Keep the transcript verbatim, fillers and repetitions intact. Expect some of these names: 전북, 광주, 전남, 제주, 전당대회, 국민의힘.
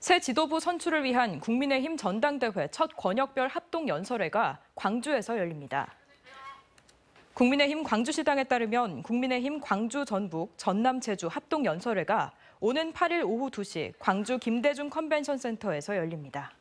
새 지도부 선출을 위한 국민의힘 전당대회 첫 권역별 합동연설회가 광주에서 열립니다. 국민의힘 광주시당에 따르면 국민의힘 광주, 전북, 전남, 제주 합동연설회가 오는 팔일 오후 두시 광주 김대중 컨벤션센터에서 열립니다.